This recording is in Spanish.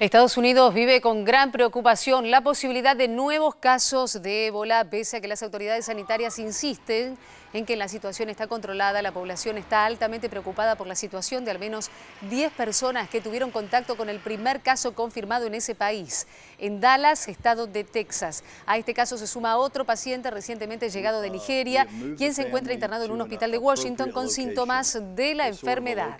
Estados Unidos vive con gran preocupación la posibilidad de nuevos casos de ébola, pese a que las autoridades sanitarias insisten en que la situación está controlada. La población está altamente preocupada por la situación de al menos 10 personas que tuvieron contacto con el primer caso confirmado en ese país, en Dallas, estado de Texas. A este caso se suma otro paciente recientemente llegado de Nigeria, quien se encuentra internado en un hospital de Washington con síntomas de la enfermedad.